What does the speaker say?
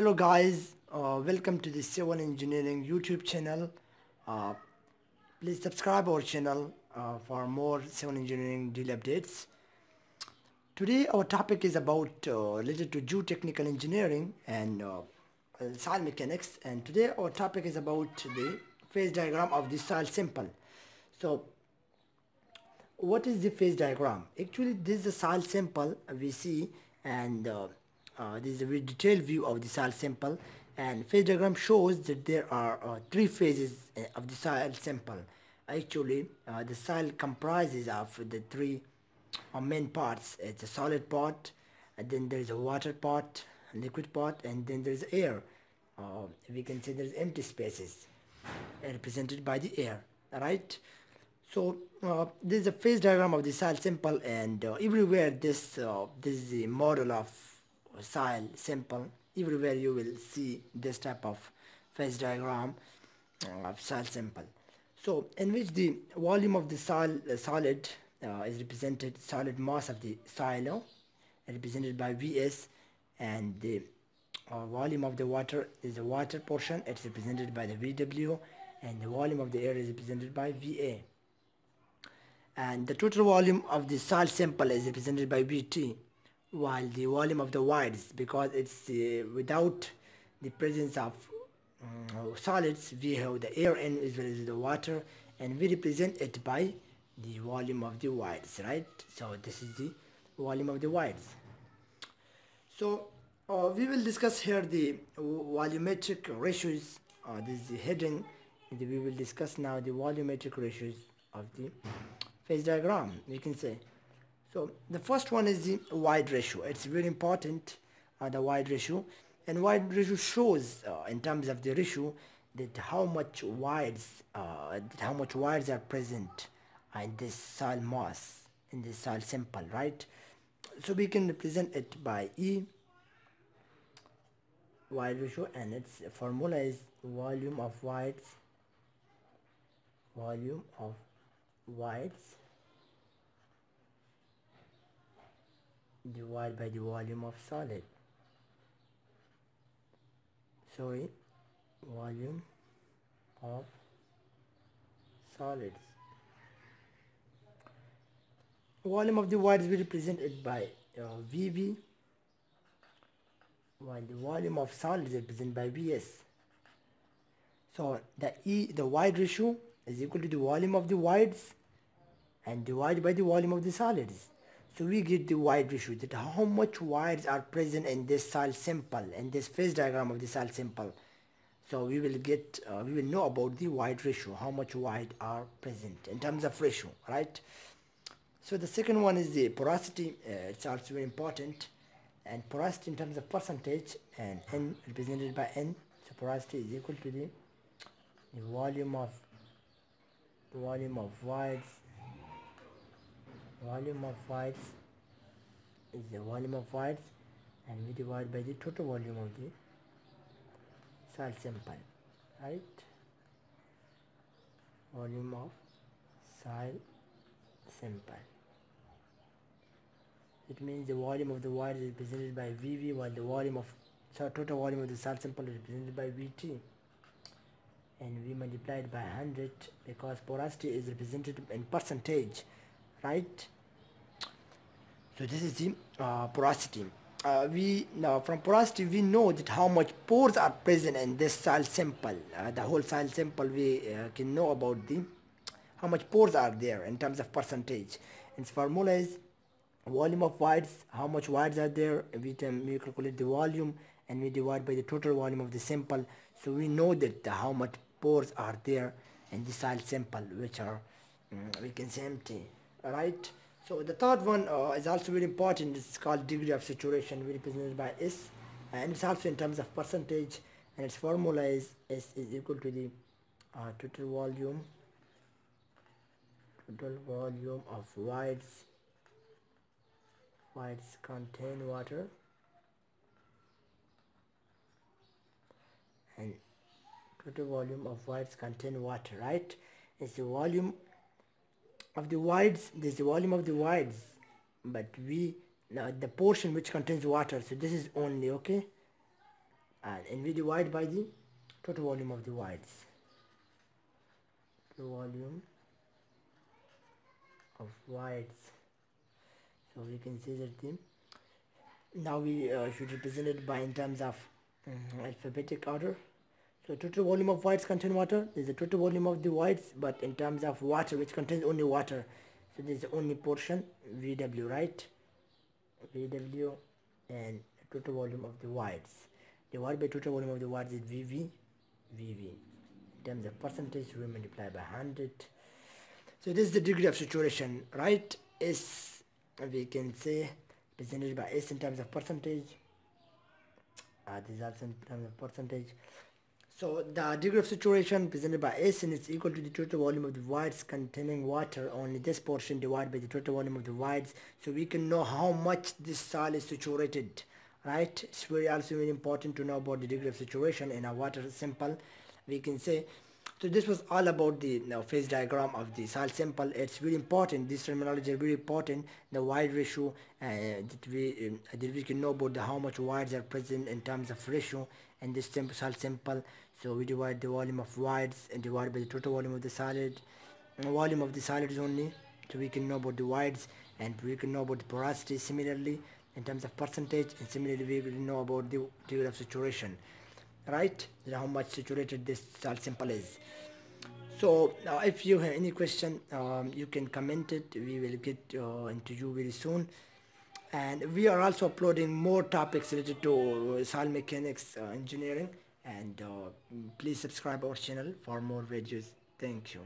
Hello guys, welcome to the Civil Engineering YouTube channel. Please subscribe our channel for more civil engineering deal updates. Today our topic is about related to geotechnical engineering and soil mechanics, and today our topic is about the phase diagram of the soil sample. So what is the phase diagram? Actually this is the soil sample we see, and this is a very detailed view of the soil sample, and phase diagram shows that there are three phases of the soil sample. Actually the soil comprises of the three main parts. It's a solid part, and then there is a water part, liquid part, and then there is air. We can say there is empty spaces represented by the air. Alright, so this is a phase diagram of the soil sample, and everywhere this is the model of soil sample. Everywhere you will see this type of phase diagram of soil sample, so in which the volume of the soil solid is represented, solid mass of the soil represented by Vs, and the volume of the water is the water portion, it's represented by the Vw, and the volume of the air is represented by Va, and the total volume of the soil sample is represented by Vt, while the volume of the voids, because it's without the presence of solids, we have the air and as well as the water, and we represent it by the volume of the voids, right? So this is the volume of the voids. So we will discuss here the volumetric ratios. This is the heading, and we will discuss now the volumetric ratios of the phase diagram, we can say. So the first one is the void ratio. It's very important, the void ratio, and void ratio shows in terms of the ratio that how much voids are present in this soil mass, in this soil sample, right? So we can represent it by E, void ratio, and its formula is volume of voids divided by the volume of solid. Volume of solids. Volume of the voids we represent it by Vv, while the volume of solids is represented by Vs. So the void ratio is equal to the volume of the voids and divided by the volume of the solids. So we get the void ratio, that how much voids are present in this soil sample, in this phase diagram of the soil sample. So we will get, we will know about the void ratio, how much voids are present in terms of ratio, right? So the second one is the porosity. It's also very important, and porosity in terms of percentage, and N represented by N. So porosity is equal to the volume of voids and we divide by the total volume of the soil sample, right? Volume of soil sample. It means the volume of the void is represented by Vv, while the volume of total volume of the soil sample is represented by Vt, and we multiplied by 100 because porosity is represented in percentage, right? So this is the porosity. We now from porosity we know that how much pores are present in this soil sample, the whole soil sample. We can know about the how much pores are there in terms of percentage, and its formula is volume of voids, how much voids are there, we calculate the volume and we divide by the total volume of the sample. So we know that how much pores are there in the soil sample, which are we can say empty. Alright, so the third one is also very important. It's called degree of saturation, we represent by S, and it's also in terms of percentage, and its formula is S is equal to the total volume of voids contain water, and total volume of voids contain water, right? It's the volume of the voids, this is the volume of the voids, but we now the portion which contains water, so this is only, okay, and NV divided by the total volume of the wires. The volume of wires. So we can say that the now we should represent it by in terms of alphabetic order. So total volume of wires contain water. There's a total volume of the wires, but in terms of water, which contains only water. So there's only portion VW, right? VW and total volume of the wires. Divided by total volume of the wires is VV. VV. In terms of percentage, we multiply by 100. So this is the degree of saturation, right? S, we can say, represented by S in terms of percentage. This is also in terms of percentage. So the degree of saturation represented by S and it's equal to the total volume of the wires containing water, only this portion divided by the total volume of the wires. So we can know how much this soil is saturated, right? It's very also very important to know about the degree of saturation in a water sample, we can say. So this was all about the phase diagram of the soil sample. It's very important. This terminology is very important. The wire ratio that we can know about the how much wires are present in terms of ratio in this soil sample. So we divide the volume of wires and divide by the total volume of the solid. And the volume of the solid is only. So we can know about the wires and we can know about the porosity similarly in terms of percentage, and similarly we will know about the degree of saturation. Right, how much saturated this soil sample is. So if you have any question, you can comment it. We will get into you very soon, and we are also uploading more topics related to soil mechanics, engineering, and please subscribe our channel for more videos. Thank you.